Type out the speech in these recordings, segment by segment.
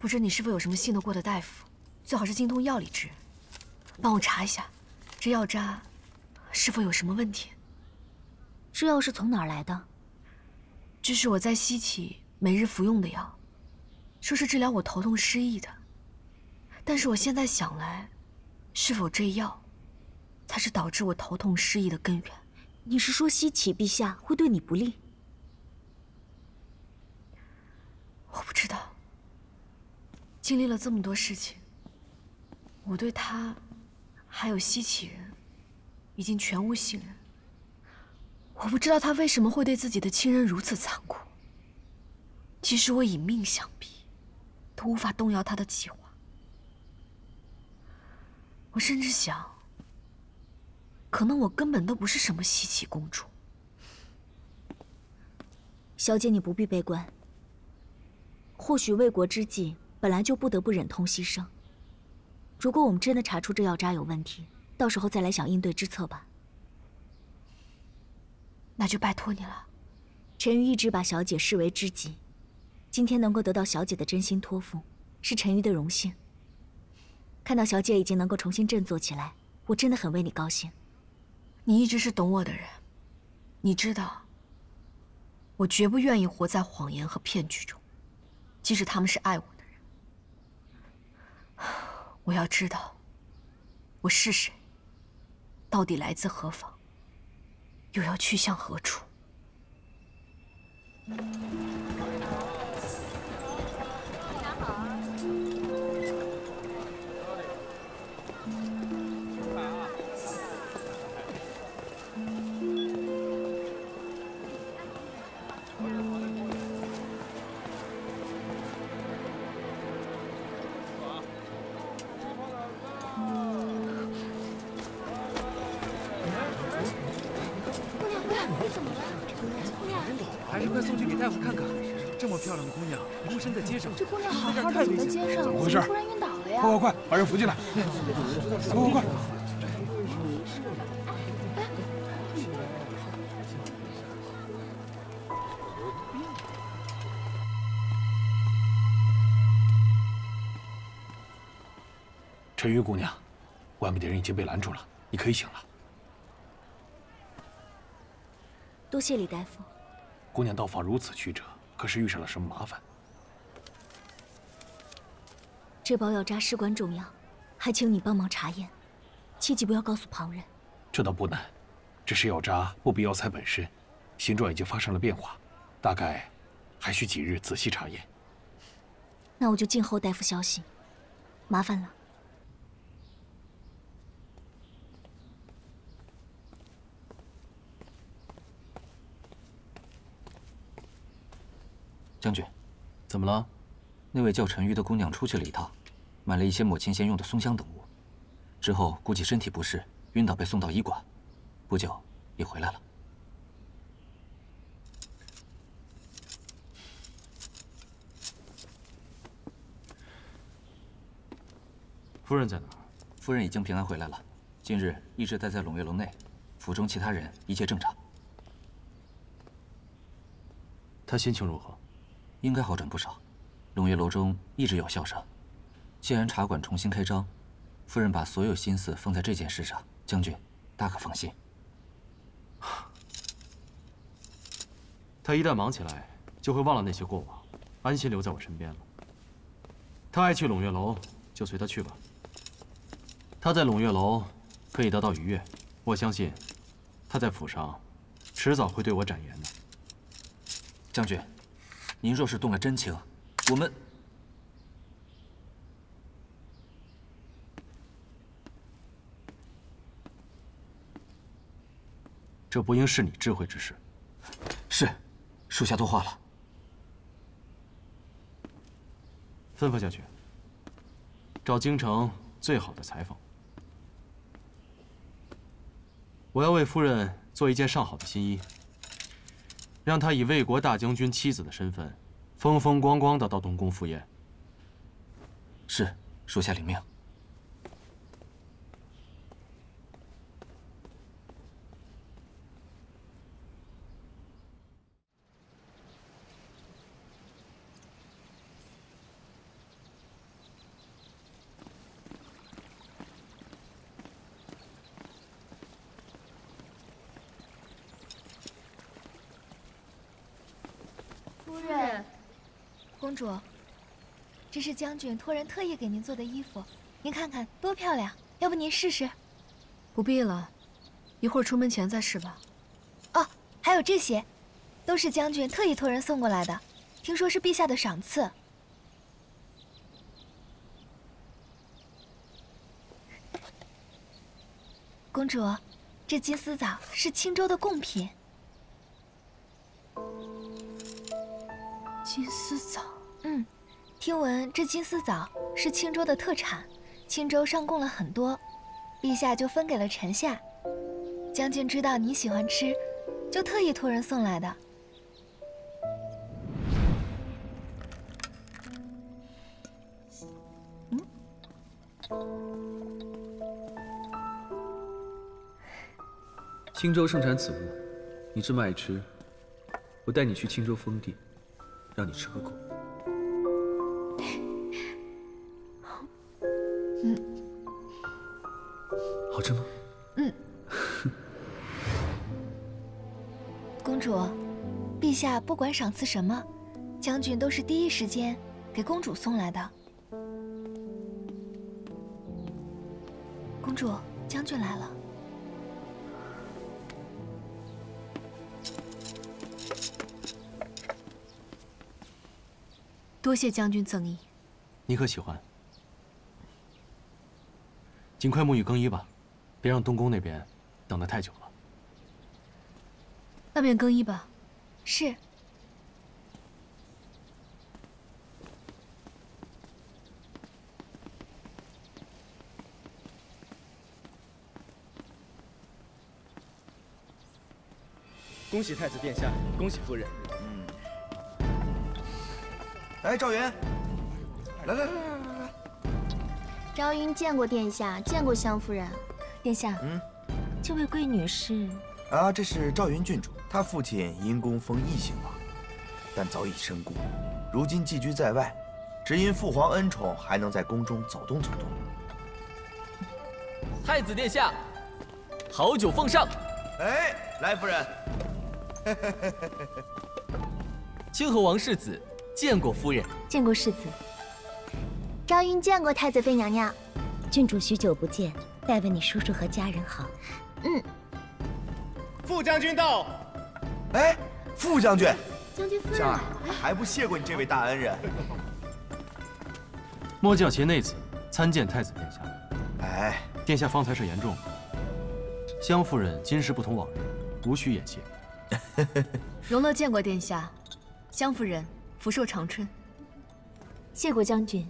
不知你是否有什么信得过的大夫，最好是精通药理之人，帮我查一下，这药渣是否有什么问题？这药是从哪儿来的？这是我在西岐每日服用的药，说是治疗我头痛失忆的。但是我现在想来，是否这药才是导致我头痛失忆的根源？你是说西岐陛下会对你不利？ 我不知道，经历了这么多事情，我对他，还有西岐人，已经全无信任。我不知道他为什么会对自己的亲人如此残酷。即使我以命相逼，都无法动摇他的计划。我甚至想，可能我根本都不是什么西岐公主。小姐，你不必悲观。 或许为国之计，本来就不得不忍痛牺牲。如果我们真的查出这药渣有问题，到时候再来想应对之策吧。那就拜托你了。陈瑜一直把小姐视为知己，今天能够得到小姐的真心托付，是陈瑜的荣幸。看到小姐已经能够重新振作起来，我真的很为你高兴。你一直是懂我的人，你知道，我绝不愿意活在谎言和骗局中。 即使他们是爱我的人，我要知道我是谁，到底来自何方，又要去向何处。这姑娘好好的走在街上，怎么突然晕倒了呀？快快快，把人扶进来！快快快！陈玉姑娘，外面的人已经被拦住了，你可以醒了。多谢李大夫。姑娘到访如此曲折，可是遇上了什么麻烦？ 这包药渣事关重要，还请你帮忙查验，切记不要告诉旁人。这倒不难，只是药渣不比药材本身，形状已经发生了变化，大概还需几日仔细查验。那我就静候大夫消息，麻烦了。将军，怎么了？那位叫陈瑜的姑娘出去了一趟。 买了一些抹琴弦用的松香等物，之后估计身体不适，晕倒被送到医馆，不久也回来了。夫人在哪儿？夫人已经平安回来了，近日一直待在胧月楼内，府中其他人一切正常。她心情如何？应该好转不少。胧月楼中一直有笑声。 既然茶馆重新开张，夫人把所有心思放在这件事上，将军大可放心。他一旦忙起来，就会忘了那些过往，安心留在我身边了。他爱去胧月楼，就随他去吧。他在胧月楼可以得到愉悦，我相信他在府上，迟早会对我展颜的。将军，您若是动了真情，我们。 这不应是你智慧之事。是，属下多话了。吩咐下去，找京城最好的裁缝。我要为夫人做一件上好的新衣，让她以魏国大将军妻子的身份，风风光光的到东宫赴宴。是，属下领命。夫人，公主，这是将军托人特意给您做的衣服，您看看多漂亮！要不您试试？不必了，一会儿出门前再试吧。哦，还有这些，都是将军特意托人送过来的，听说是陛下的赏赐。 公主，这金丝枣是青州的贡品。金丝枣，听闻这金丝枣是青州的特产，青州上贡了很多，陛下就分给了臣下。将军知道你喜欢吃，就特意托人送来的。青州盛产此物，你这么爱吃，我带你去青州封地，让你吃个够。好吃吗？公主，陛下不管赏赐什么，将军都是第一时间给公主送来的。公主，将军来了。 多谢将军赠意，你可喜欢？尽快沐浴更衣吧，别让东宫那边等得太久了。那便更衣吧。是。恭喜太子殿下，恭喜夫人。 哎，赵云，来！赵云见过殿下，见过湘夫人。殿下，这位贵女士啊，这是赵云郡主，她父亲因公封异姓王，但早已身故，如今寄居在外，只因父皇恩宠，还能在宫中走动走动。太子殿下，好酒奉上。哎，来，夫人。清河王世子。 见过夫人，见过世子。昭云见过太子妃娘娘。郡主许久不见，代问你叔叔和家人好。副将军到。哎，副将军，将军夫人，香儿还不谢过你这位大恩人。末教携内子参见太子殿下。哎，殿下方才是言重了。湘夫人今时不同往日，无需掩谢。容乐见过殿下，湘夫人。 福寿长春。谢过将军，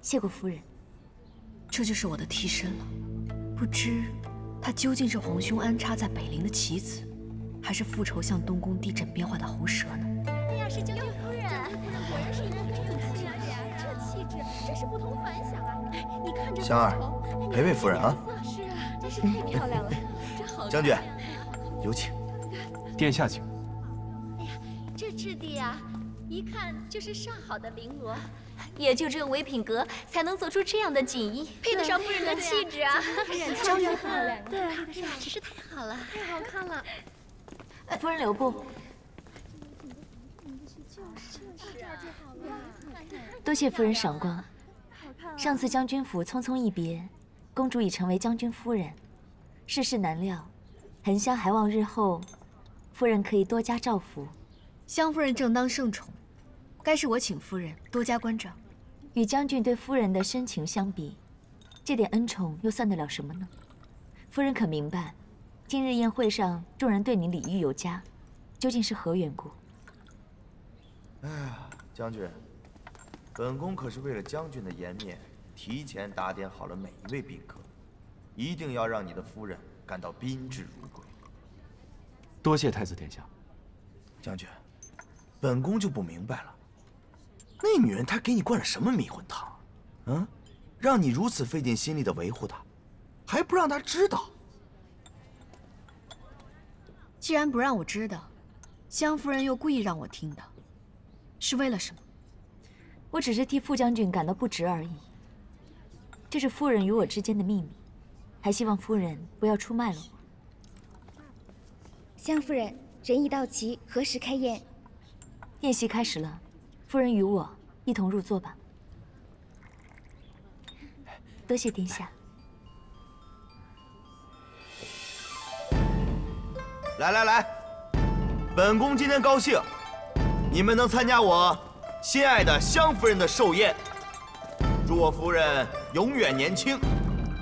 谢过夫人。这就是我的替身了，不知他究竟是皇兄安插在北陵的棋子，还是复仇向东宫地震变化的红蛇呢？哎呀，是将军夫人，将军夫人果然是一副真有气质呀，这气质真是不同凡响啊！你看这香儿，陪陪夫人啊。是啊，真是太漂亮了，真好。将军，有请。殿下请。哎呀，这质地呀！ 一看就是上好的绫罗，也就只有唯品阁才能做出这样的锦衣，配得上夫人的气质啊！真是漂亮，对，配得上，真是太好了，太好看了。夫人留步。多谢夫人赏光。上次将军府匆匆一别，公主已成为将军夫人，世事难料，恒香还望日后夫人可以多加照拂。香夫人正当盛宠。 该是我请夫人多加关照。与将军对夫人的深情相比，这点恩宠又算得了什么呢？夫人可明白，今日宴会上众人对你礼遇有加，究竟是何缘故？哎呀，将军，本宫可是为了将军的颜面，提前打点好了每一位宾客，一定要让你的夫人感到宾至如归。多谢太子殿下。将军，本宫就不明白了。 那女人她给你灌了什么迷魂汤？让你如此费尽心力的维护她，还不让她知道。既然不让我知道，湘夫人又故意让我听到，是为了什么？我只是替副将军感到不值而已。这是夫人与我之间的秘密，还希望夫人不要出卖了我。湘夫人，人已到齐，何时开宴？宴席开始了，夫人与我一同入座吧。多谢殿下。来来来，本宫今天高兴，你们能参加我心爱的湘夫人的寿宴，祝我夫人永远年轻，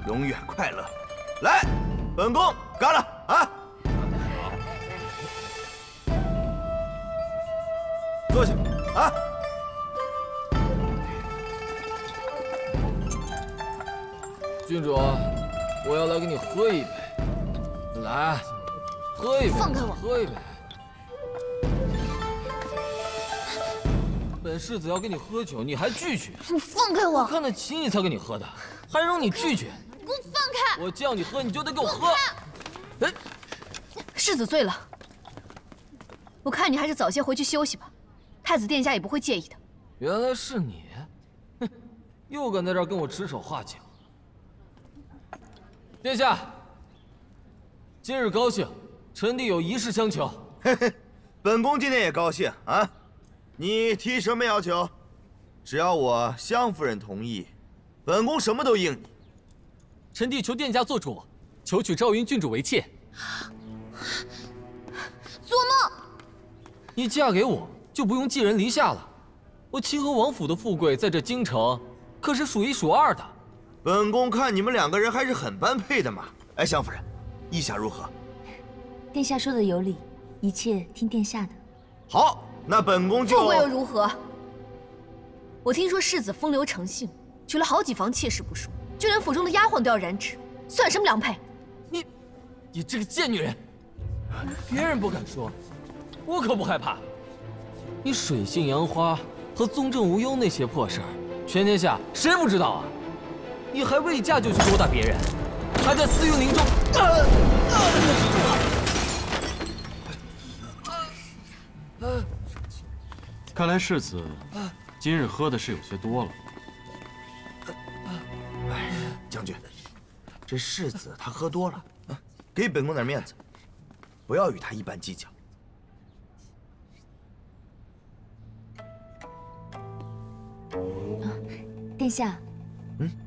永远快乐。来，本宫干了啊！ 坐下啊！郡主，我要来给你喝一杯，来，喝一杯。放开我！喝一杯。本世子要跟你喝酒，你还拒绝？你放开我！我看得起你才给你喝的，还让你拒绝？给我放开！我叫你喝，你就得给我喝。哎，世子醉了，我看你还是早些回去休息吧。 太子殿下也不会介意的。原来是你，哼，又敢在这儿跟我指手画脚。殿下，今日高兴，臣弟有一事相求。嘿嘿，本宫今天也高兴啊！你提什么要求？只要我湘夫人同意，本宫什么都应你。臣弟求殿下做主，求娶昭云郡主为妾。做梦！你嫁给我。 就不用寄人篱下了。我清河王府的富贵在这京城可是数一数二的。本宫看你们两个人还是很般配的嘛。哎，湘夫人，意下如何？殿下说的有理，一切听殿下的。好，那本宫就……富贵又如何？我听说世子风流成性，娶了好几房妾室不说，就连府中的丫鬟都要染指，算什么良配？你这个贱女人！别人不敢说，我可不害怕。 你水性杨花和宗正无忧那些破事儿，全天下谁不知道啊？你还未嫁就去勾搭别人，还在私运林中。看来世子今日喝的是有些多了。哎，将军，这世子他喝多了，给本宫点面子，不要与他一般计较。 殿下，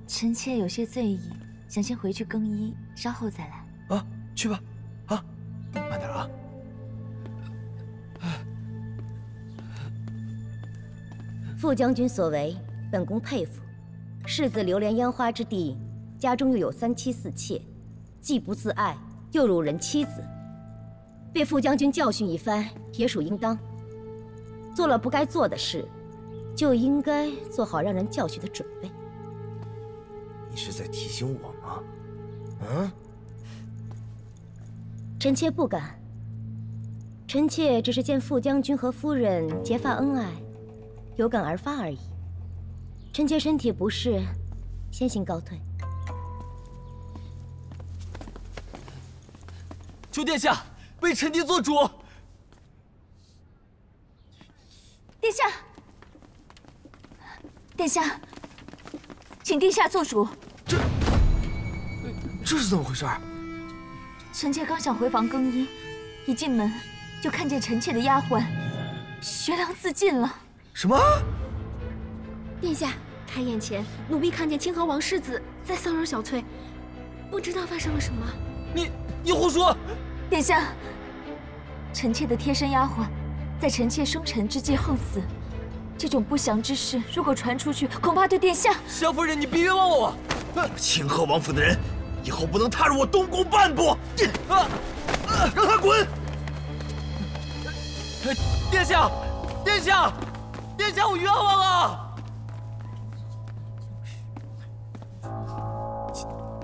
臣妾有些醉意，想先回去更衣，稍后再来。啊，去吧，啊，慢点啊。傅将军所为，本宫佩服。世子流连烟花之地，家中又有三妻四妾，既不自爱，又辱人妻子，被傅将军教训一番也属应当。做了不该做的事。 就应该做好让人教训的准备。你是在提醒我吗？嗯，臣妾不敢。臣妾只是见傅将军和夫人结发恩爱，有感而发而已。臣妾身体不适，先行告退。求殿下为臣弟做主。殿下。 殿下，请殿下做主。这是怎么回事？臣妾刚想回房更衣，一进门就看见臣妾的丫鬟悬梁自尽了。什么？殿下，开宴前，奴婢看见清河王世子在骚扰小翠，不知道发生了什么。你胡说！殿下，臣妾的贴身丫鬟在臣妾生辰之际横死。 这种不祥之事，如果传出去，恐怕对殿下。萧夫人，你别冤枉我！清河王府的人，以后不能踏入我东宫半步。让他滚！殿下，殿下，殿下，我冤枉了！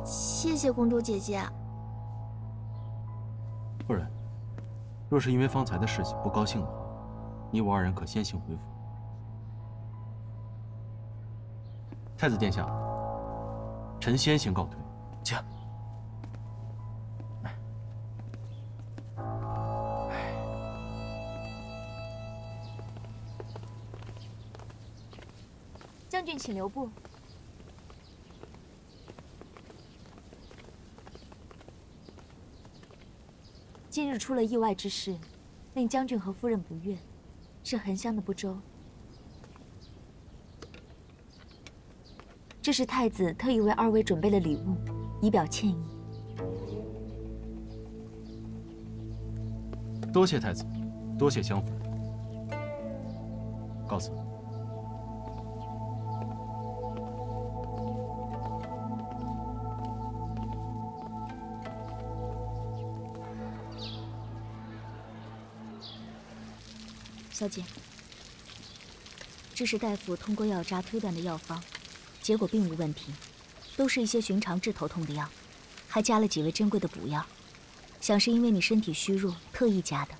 谢谢公主姐姐。夫人，若是因为方才的事情不高兴的话，你我二人可先行回府。 太子殿下，臣先行告退。请。将军，请留步。今日出了意外之事，令将军和夫人不悦，是很香的不周。这是太子特意为二位准备的礼物，以表歉意。多谢太子，多谢相府。告辞。 小姐，这是大夫通过药渣推断的药方，结果并无问题，都是一些寻常治头痛的药，还加了几味珍贵的补药，想是因为你身体虚弱特意加的。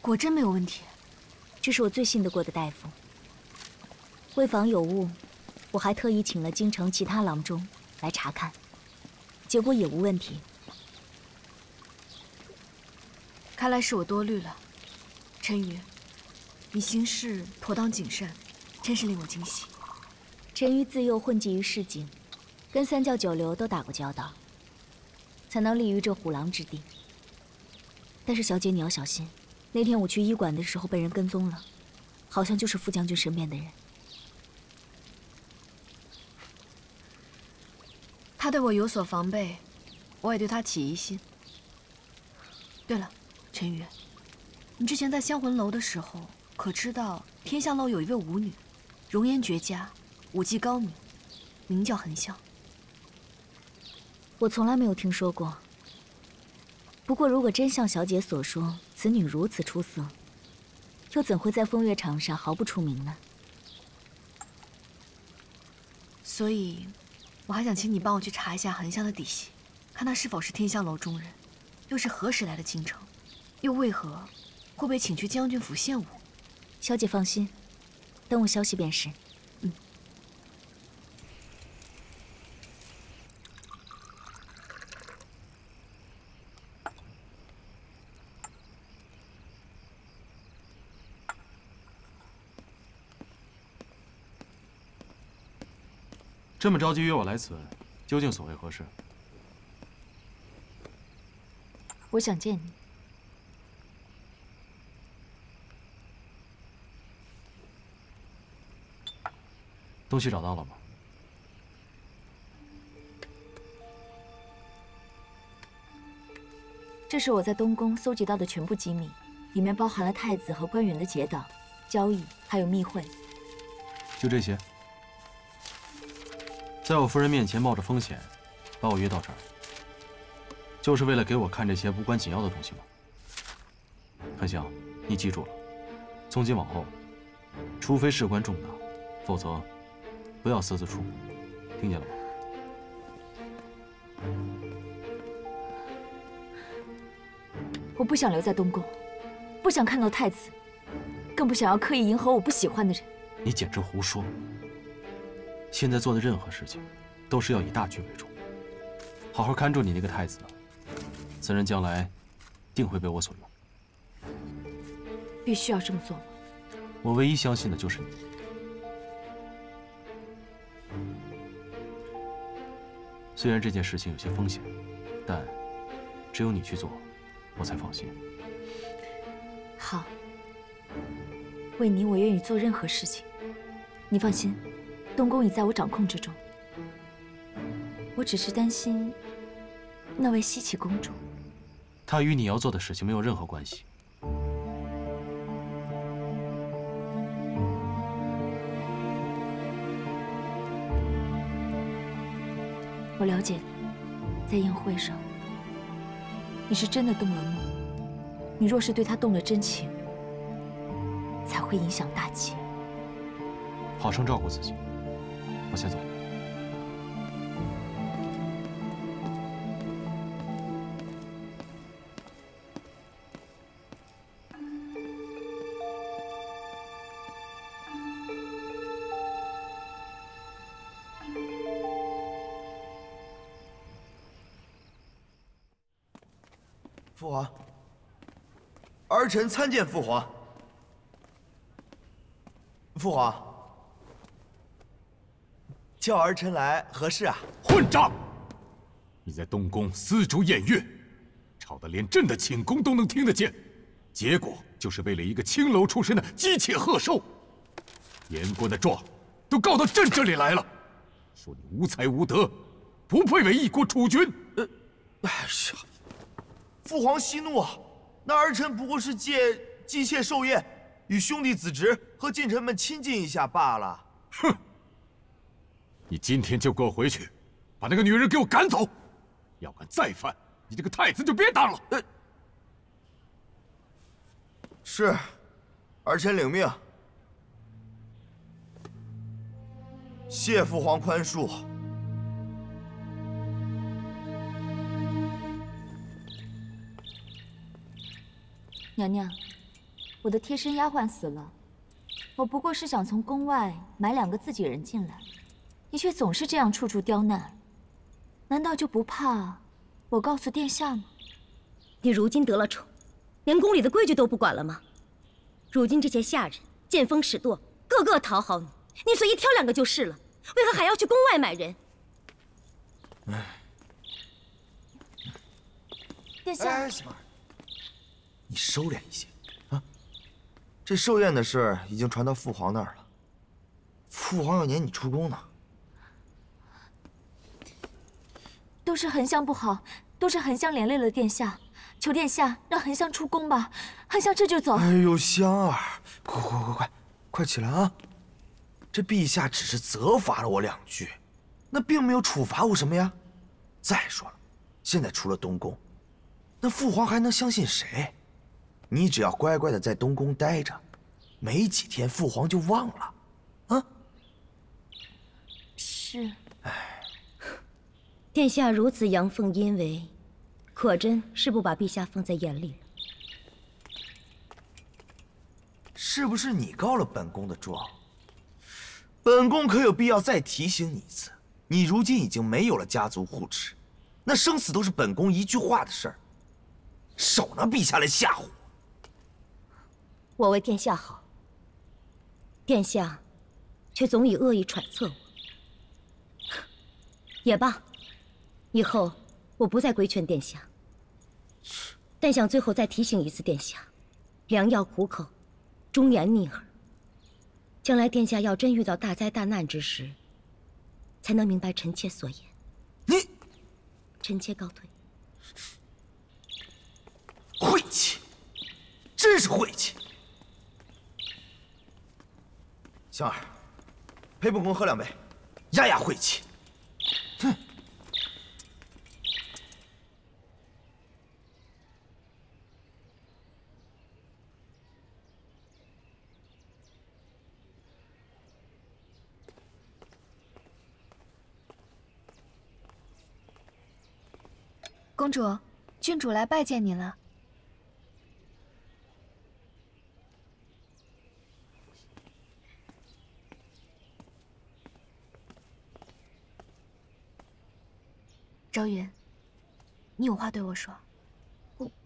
果真没有问题，这是我最信得过的大夫。为防有误，我还特意请了京城其他郎中来查看，结果也无问题。看来是我多虑了，陈瑜。 你行事妥当谨慎，真是令我惊喜。陈瑜自幼混迹于市井，跟三教九流都打过交道，才能立于这虎狼之地。但是小姐你要小心，那天我去医馆的时候被人跟踪了，好像就是副将军身边的人。他对我有所防备，我也对他起疑心。对了，陈瑜，你之前在香魂楼的时候。 可知道天香楼有一位舞女，容颜绝佳，舞技高明，名叫痕香。我从来没有听说过。不过，如果真像小姐所说，此女如此出色，又怎会在风月场上毫不出名呢？所以，我还想请你帮我去查一下痕香的底细，看她是否是天香楼中人，又是何时来的京城，又为何会被请去将军府献舞？ 小姐放心，等我消息便是。嗯。这么着急约我来此，究竟所为何事？我想见你。 东西找到了吗？这是我在东宫搜集到的全部机密，里面包含了太子和官员的结党、交易，还有密会。就这些，在我夫人面前冒着风险把我约到这儿，就是为了给我看这些无关紧要的东西吗？很香，你记住了，从今往后，除非事关重大，否则。 不要私自出门，听见了吗？我不想留在东宫，不想看到太子，更不想要刻意迎合我不喜欢的人。你简直胡说！现在做的任何事情，都是要以大局为重。好好看住你那个太子，此人将来定会为我所用。必须要这么做吗？我唯一相信的就是你。 虽然这件事情有些风险，但只有你去做，我才放心。好，为你我愿意做任何事情。你放心，东宫已在我掌控之中。我只是担心那位西岐公主。她与你要做的事情没有任何关系。 我了解你，在宴会上，你是真的动了怒。你若是对他动了真情，才会影响大计。好生照顾自己，我先走。父皇，儿臣参见父皇。父皇，叫儿臣来何事啊？混账！你在东宫丝竹掩月，吵得连朕的寝宫都能听得见，结果就是为了一个青楼出身的姬妾贺寿，连官的状都告到朕这里来了，说你无才无德，不配为一国储君。哎呀，父皇息怒啊！那儿臣不过是借姬妾寿宴，与兄弟子侄和近臣们亲近一下罢了。哼！你今天就给我回去，把那个女人给我赶走，要敢再犯，你这个太子就别当了。是，儿臣领命。谢父皇宽恕。娘娘，我的贴身丫鬟死了，我不过是想从宫外买2个自己人进来，你却总是这样处处刁难，难道就不怕我告诉殿下吗？你如今得了宠，连宫里的规矩都不管了吗？如今这些下人见风使舵，个个讨好你，你随意挑2个就是了，为何还要去宫外买人？殿下，小儿，你收敛一些啊！这寿宴的事已经传到父皇那儿了，父皇要撵你出宫呢。都是恒香不好，都是恒香连累了殿下。 求殿下让恒香出宫吧，恒香这就走。哎呦，香儿，快起来啊！这陛下只是责罚了我2句，那并没有处罚我什么呀。再说了，现在除了东宫，那父皇还能相信谁？你只要乖乖的在东宫待着，没几天父皇就忘了，啊？是。哎，殿下如此阳奉阴违。 果真是不把陛下放在眼里了。是不是你告了本宫的状？本宫可有必要再提醒你一次？你如今已经没有了家族护持，那生死都是本宫一句话的事儿，少拿陛下来吓唬我。我为殿下好，殿下却总以恶意揣测我。也罢，以后。 我不再规劝殿下，但想最后再提醒一次殿下：良药苦口，忠言逆耳。将来殿下要真遇到大灾大难之时，才能明白臣妾所言。你，臣妾告退。晦气，真是晦气！香儿，陪本宫喝2杯，压压晦气。哼。 公主，郡主来拜见您了。周云，你有话对我说。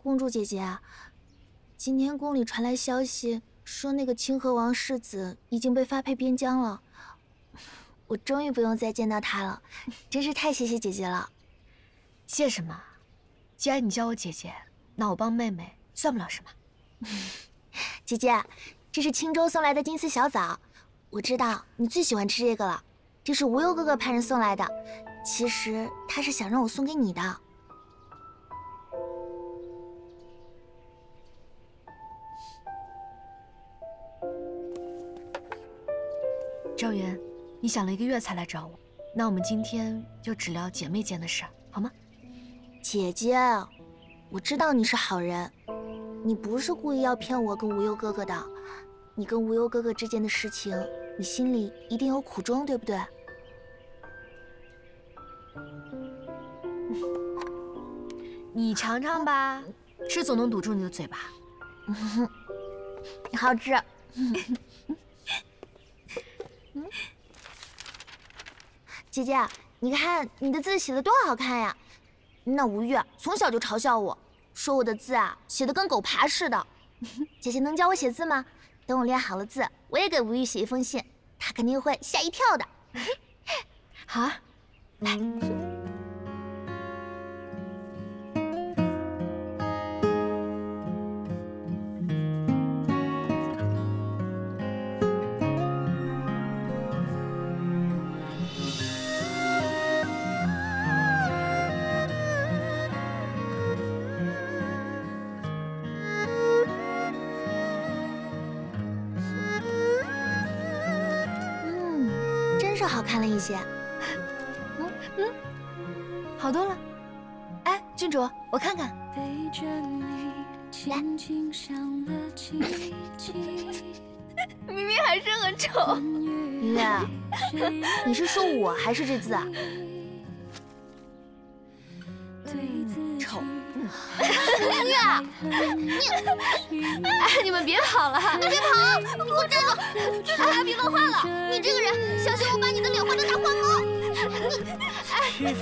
公主姐姐啊，今天宫里传来消息，说那个清河王世子已经被发配边疆了。我终于不用再见到他了，真是太谢谢姐姐了。谢什么？ 既然你叫我姐姐，那我帮妹妹算不了什么。姐姐，这是青州送来的金丝小枣，我知道你最喜欢吃这个了。这是无忧哥哥派人送来的，其实他是想让我送给你的。赵云，你想了1个月才来找我，那我们今天就只聊姐妹间的事，好吗？ 姐姐，我知道你是好人，你不是故意要骗我跟无忧哥哥的。你跟无忧哥哥之间的事情，你心里一定有苦衷，对不对？你尝尝吧，吃总能堵住你的嘴巴。好吃。姐姐，你看你的字写得多好看呀！ 那吴越从小就嘲笑我，说我的字啊写得跟狗爬似的。姐姐能教我写字吗？等我练好了字，我也给吴越写一封信，他肯定会吓一跳的。好啊，来。是好看了一些。好多了。哎，郡主，我看看。来。明明还是很丑。云月，你是说我还是这字啊？丑。 明月，你哎，你们别跑了！你别跑！我站住！郡主把笔弄坏了！你这个人，小心我把你的脸画成大花猫！你我操！别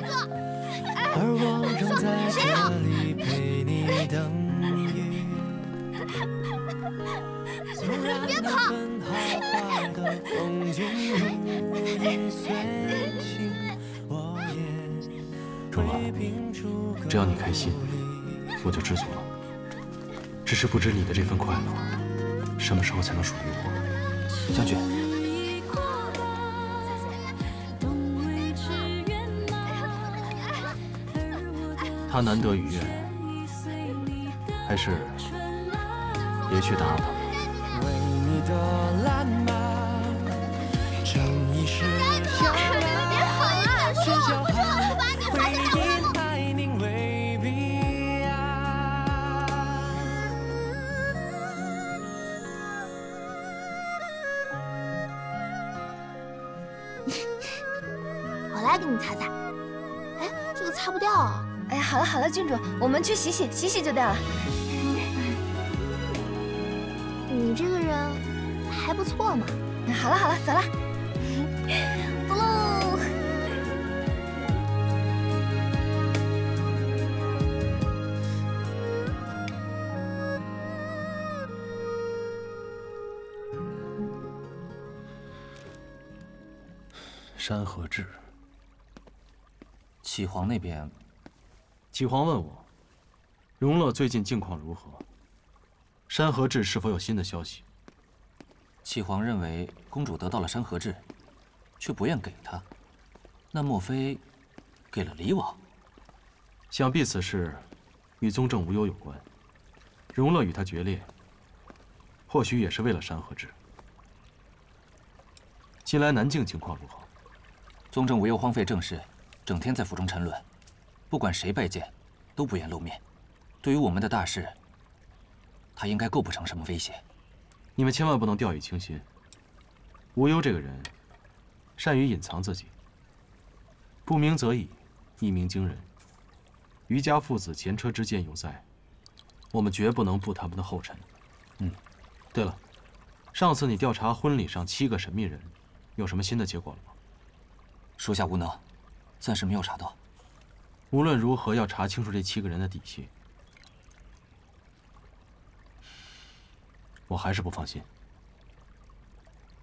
跑！ 春华，只要你开心，我就知足了。只是不知你的这份快乐，什么时候才能属于我？将军，他难得愉悦，还是别去打扰他。 的烂漫，正义是漂亮。别跑啊！不错不错，我把你画成大花猫。爱你未必啊。我来给你擦擦。哎，这个擦不掉啊。哎，好了好了，郡主，我们去洗洗，洗洗就掉了。你这个人。 还不错嘛，好了好了，走了，走喽。山河志，启皇那边，启皇问我，荣乐最近境况如何？山河志是否有新的消息？ 启皇认为公主得到了山河志，却不愿给她，那莫非给了离王？想必此事与宗正无忧有关。荣乐与他决裂，或许也是为了山河志。近来南境情况如何？宗正无忧荒废政事，整天在府中沉沦，不管谁拜见，都不愿露面。对于我们的大事，他应该构不成什么威胁。 你们千万不能掉以轻心。无忧这个人，善于隐藏自己，不鸣则已，一鸣惊人。余家父子前车之鉴犹在，我们绝不能步他们的后尘。嗯，对了，上次你调查婚礼上7个神秘人，有什么新的结果了吗？属下无能，暂时没有查到。无论如何，要查清楚这7个人的底细。 我还是不放心。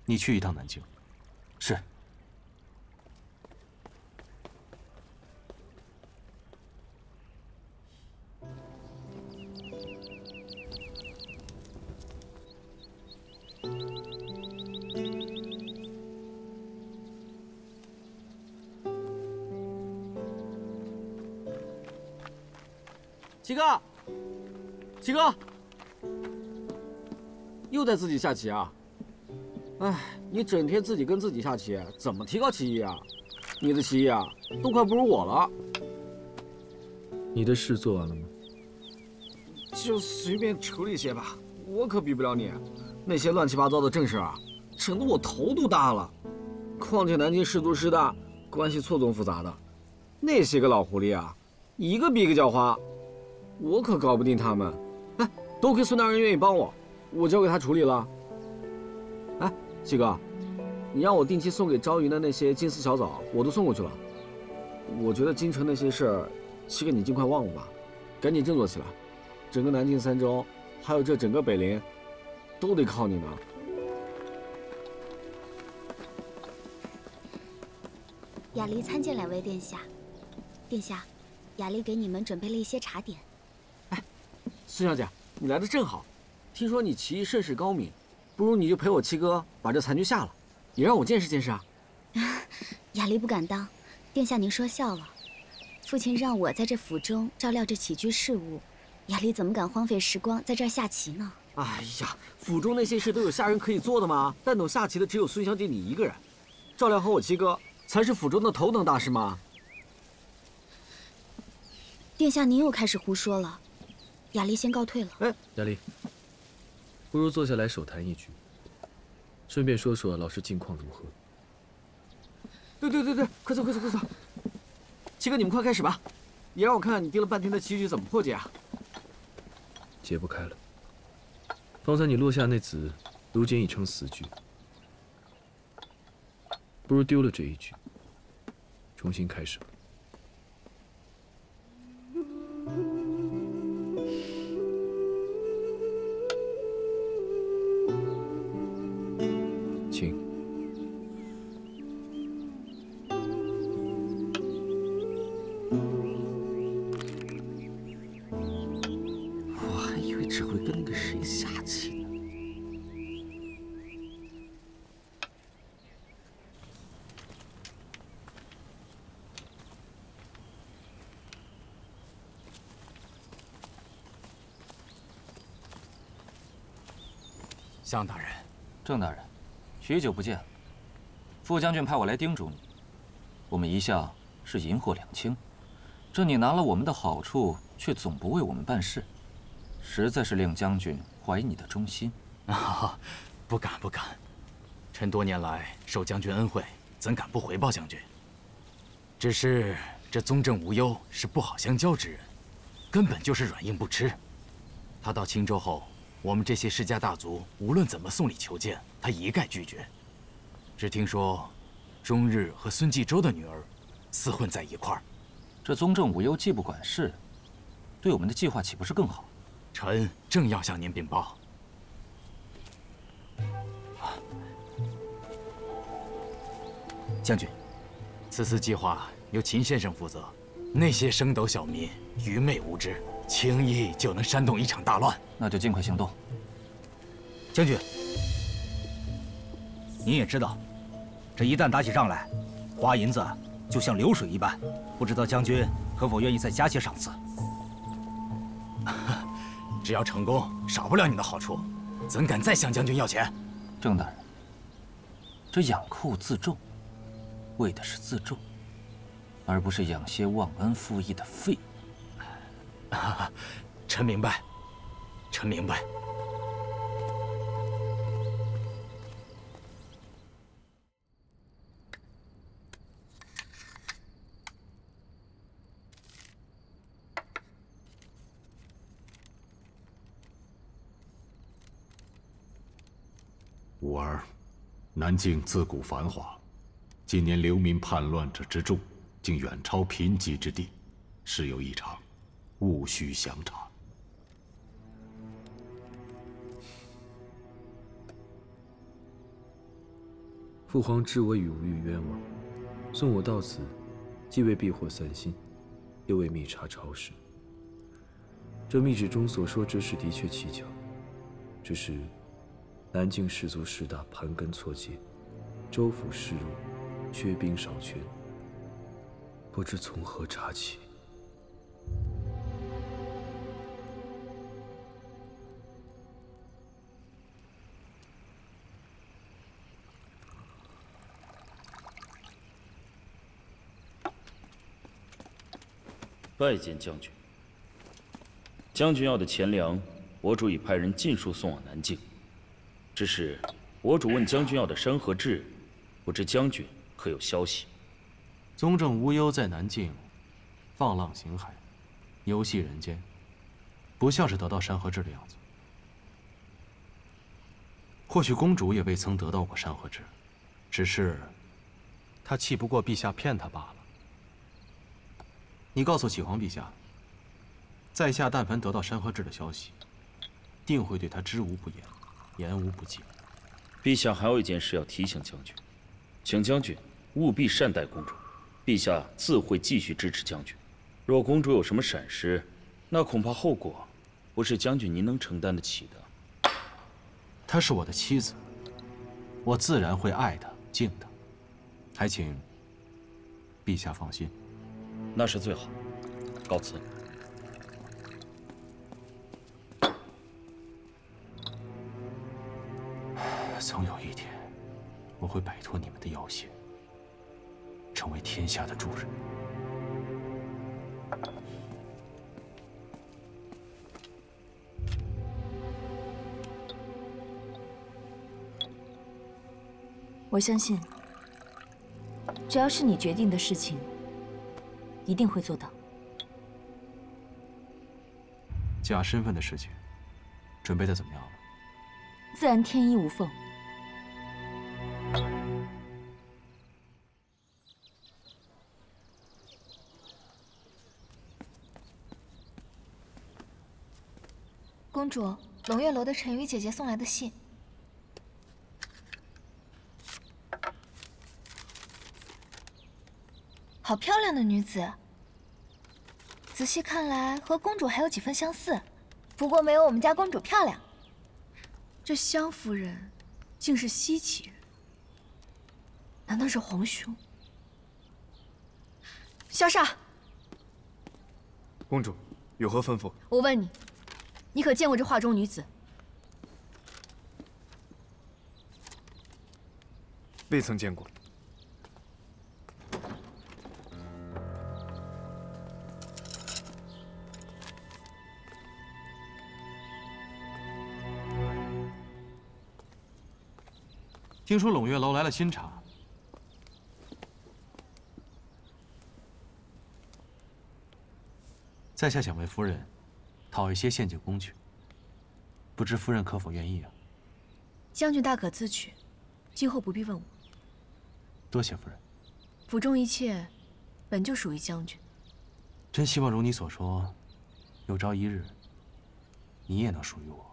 你去一趟南京。是。七哥，七哥。 又在自己下棋啊！哎，你整天自己跟自己下棋，怎么提高棋艺啊？你的棋艺啊，都快不如我了。你的事做完了吗？就随便处理些吧，我可比不了你。那些乱七八糟的正事啊，整得我头都大了。况且南京氏族师大关系错综复杂的，那些个老狐狸啊，一个比一个狡猾，我可搞不定他们。哎，多亏孙大人愿意帮我。 我交给他处理了。哎，七哥，你让我定期送给朝云的那些金丝小枣，我都送过去了。我觉得京城那些事儿，七哥你尽快忘了吧，赶紧振作起来。整个南京3州，还有这整个北陵，都得靠你呢。雅丽参见2位殿下。殿下，雅丽给你们准备了一些茶点。哎，孙小姐，你来的正好。 听说你棋艺甚是高明，不如你就陪我七哥把这残局下了，也让我见识见识啊！雅丽不敢当，殿下您说笑了。父亲让我在这府中照料着起居事务，雅丽怎么敢荒废时光在这儿下棋呢？哎呀，府中那些事都有下人可以做的吗？但懂下棋的只有孙小姐你一个人，赵亮和我七哥才是府中的头等大事吗？殿下，您又开始胡说了。雅丽先告退了。哎，雅丽，不如坐下来手谈一局，顺便说说老师近况如何。对，快走！七哥，你们快开始吧，也让我看看你盯了半天的棋局怎么破解啊？解不开了。 方才你落下那子，如今已成死局，不如丢了这一局，重新开始吧。请。我还以为只会跟那个谁下棋。 向大人，郑大人，许久不见。副将军派我来叮嘱你，我们一向是银货两清，这你拿了我们的好处，却总不为我们办事，实在是令将军怀疑你的忠心。啊，不敢。臣多年来受将军恩惠，怎敢不回报将军？只是这宗正无忧是不好相交之人，根本就是软硬不吃。他到青州后。 我们这些世家大族，无论怎么送礼求见，他一概拒绝。只听说，钟日和孙继周的女儿厮混在一块儿。这宗正无忧既不管事，对我们的计划岂不是更好？臣正要向您禀报。将军，此次计划由秦先生负责。那些升斗小民愚昧无知。 轻易就能煽动一场大乱，那就尽快行动。将军，您也知道，这一旦打起仗来，花银子就像流水一般，不知道将军可否愿意再加些赏赐？只要成功，少不了你的好处，怎敢再向将军要钱？郑大人，这养寇自重，为的是自重，而不是养些忘恩负义的废物。 啊，臣明白。五儿，南境自古繁华，近年流民叛乱者之众，竟远超贫瘠之地，事有异常。 务需详查。父皇知我与吴玉冤枉，送我到此，既为避祸散心，又为密查朝事。这密旨中所说之事的确蹊跷，只是南境氏族势大，盘根错节，州府势弱，缺兵少权，不知从何查起。 拜见将军。将军要的钱粮，我主已派人尽数送往南境。只是我主问将军要的山河志，不知将军可有消息？宗正无忧在南境放浪形骸，游戏人间，不像是得到山河志的样子。或许公主也未曾得到过山河志，只是她气不过陛下骗她罢了。 你告诉启皇陛下，在下但凡得到山河志的消息，定会对他知无不言，言无不尽。陛下还有一件事要提醒将军，请将军务必善待公主，陛下自会继续支持将军。若公主有什么闪失，那恐怕后果不是将军您能承担得起的。她是我的妻子，我自然会爱她、敬她，还请陛下放心。 那是最好。告辞。总有一天，我会摆脱你们的要挟，成为天下的主人。我相信，只要是你决定的事情，一定会做到。假身份的事情，准备的怎么样了？ 自然天衣无缝。公主，胧月楼的沉鱼姐姐送来的信。好漂亮的女子，仔细看来和公主还有几分相似，不过没有我们家公主漂亮。 这湘夫人竟是西岐人，难道是皇兄？萧煞，公主有何吩咐？我问你，你可见过这画中女子？未曾见过。听说胧月楼来了新茶，在下想为夫人讨一些陷阱工具，不知夫人可否愿意啊？将军大可自取，今后不必问我。多谢夫人。府中一切本就属于将军。真希望如你所说，有朝一日，你也能属于我。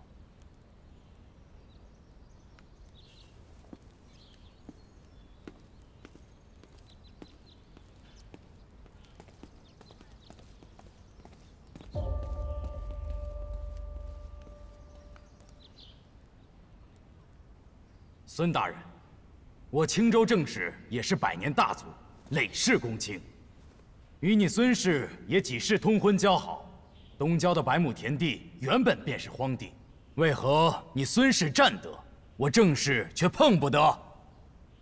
孙大人，我青州正史也是百年大族，累世公卿，与你孙氏也几世通婚交好。东郊的百亩田地原本便是荒地，为何你孙氏占得，我正氏却碰不得？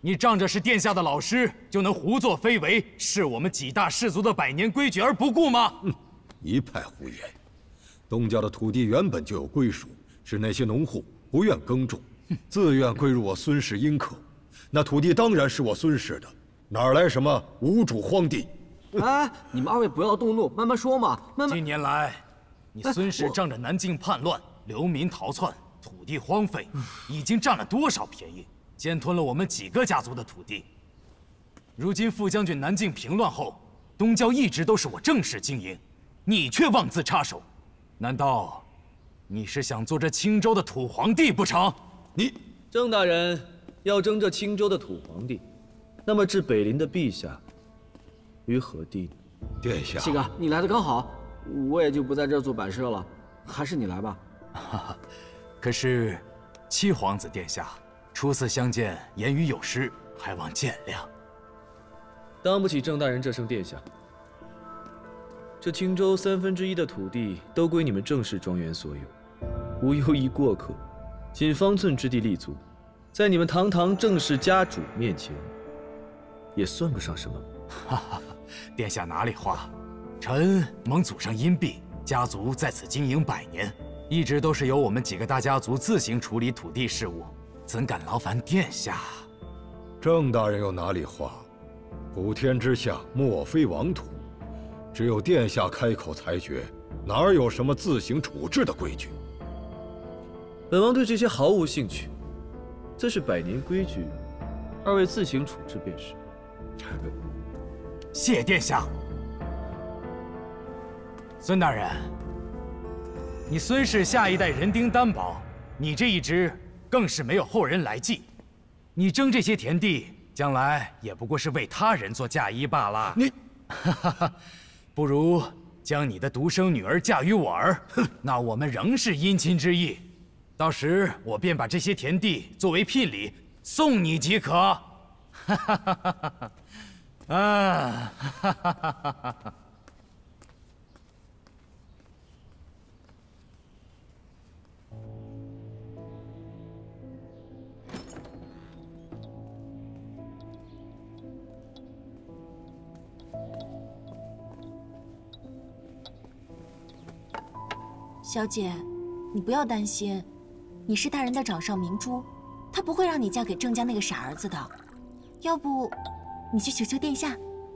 你仗着是殿下的老师，就能胡作非为，视我们几大氏族的百年规矩而不顾吗？一派胡言！东郊的土地原本就有归属，是那些农户不愿耕种。 自愿归入我孙氏阴壳，那土地当然是我孙氏的，哪来什么无主荒地？哎，你们二位不要动怒，慢慢说嘛。慢慢。近年来，你孙氏仗着南境叛乱，流民逃窜，土地荒废，已经占了多少便宜，鲸吞了我们几个家族的土地。如今副将军南境平乱后，东郊一直都是我正式经营，你却妄自插手，难道你是想做这青州的土皇帝不成？ 你郑大人要争这青州的土皇帝，那么置北邻的陛下于何地呢？殿下，七哥，你来的刚好，我也就不在这儿做摆设了，还是你来吧。可是，七皇子殿下初次相见，言语有失，还望见谅。当不起郑大人这声殿下。这青州1/3的土地都归你们郑氏庄园所有，无忧一过客。 仅方寸之地立足，在你们堂堂正式家主面前，也算不上什么。哈哈，殿下哪里话？臣蒙祖上荫庇，家族在此经营100年，一直都是由我们几个大家族自行处理土地事务，怎敢劳烦殿下？郑大人有哪里话？普天之下莫非王土，只有殿下开口裁决，哪有什么自行处置的规矩？ 本王对这些毫无兴趣，这是100年规矩，二位自行处置便是。谢殿下。孙大人，你孙氏下一代人丁单薄，你这一支更是没有后人来继，你争这些田地，将来也不过是为他人做嫁衣罢了。你，不如将你的独生女儿嫁与我儿，那我们仍是姻亲之意。 到时我便把这些田地作为聘礼送你即可。哈哈哈哈哈！啊！哈哈哈哈哈！小姐，你不要担心，你是大人的掌上明珠，他不会让你嫁给郑家那个傻儿子的。要不，你去求求殿下，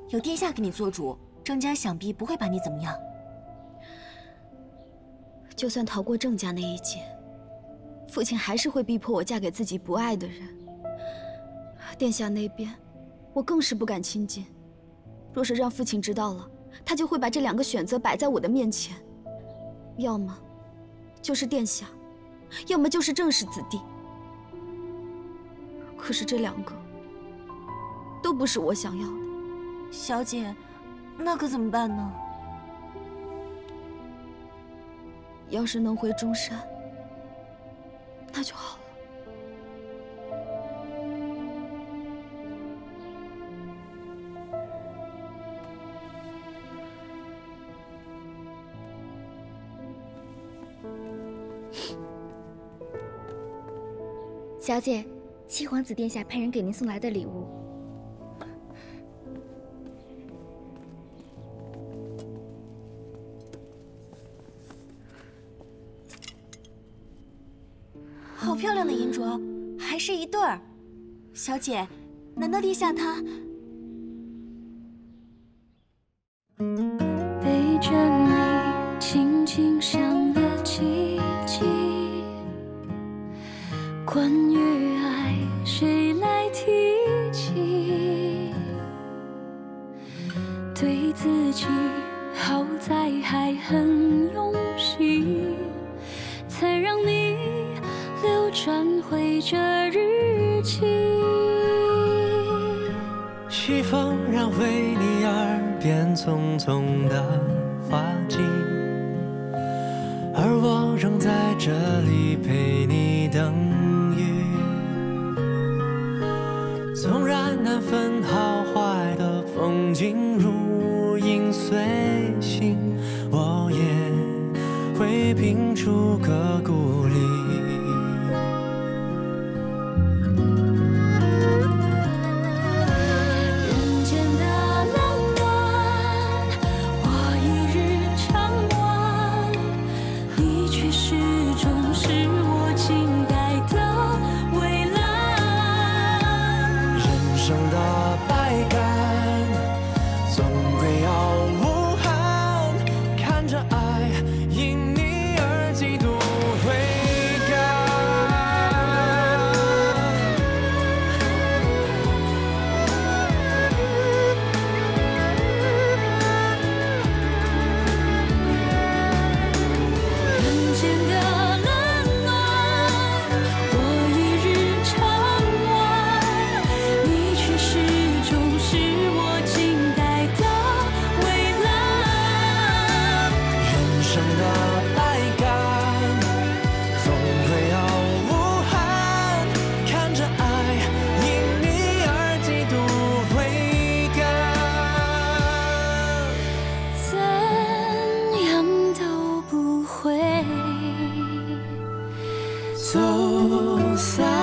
有殿下给你做主，郑家想必不会把你怎么样。就算逃过郑家那一劫，父亲还是会逼迫我嫁给自己不爱的人。殿下那边，我更是不敢亲近。若是让父亲知道了，他就会把这两个选择摆在我的面前。 要么就是殿下，要么就是郑氏子弟。可是这两个都不是我想要的。小姐，那可怎么办呢？要是能回中山，那就好了。小姐，七皇子殿下派人给您送来的礼物。好漂亮的银镯，还是一对儿。小姐，难道殿下他？背着你，轻轻想了几季。 关于爱，谁来提起？对自己好在还很用心，才让你流转回这日记。西风让为你耳边匆匆的花季，而我仍在这里陪你等。 纵然难分好坏的风景如影随形，我也会拼出个故里。人间的浪漫，我一日尝完，你却始终是我期待的未来。 人生的百感，总归要无憾。看着爱因你而几度回甘。人间的冷暖，我一日尝完。 始终是我期待的未来。人生的百感，总会有无憾。看着爱因你而几度回甘，怎样都不会走散。